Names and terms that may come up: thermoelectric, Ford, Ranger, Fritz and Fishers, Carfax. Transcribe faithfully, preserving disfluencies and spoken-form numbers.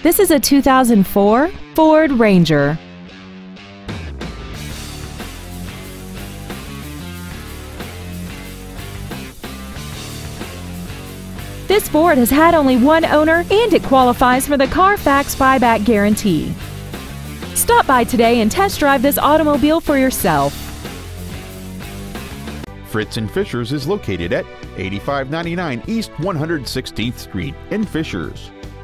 This is a two thousand four Ford Ranger. This Ford has had only one owner and it qualifies for the Carfax buyback guarantee. Stop by today and test drive this automobile for yourself. Fritz and Fishers is located at eighty-five ninety-nine East one hundred sixteenth Street in Fishers.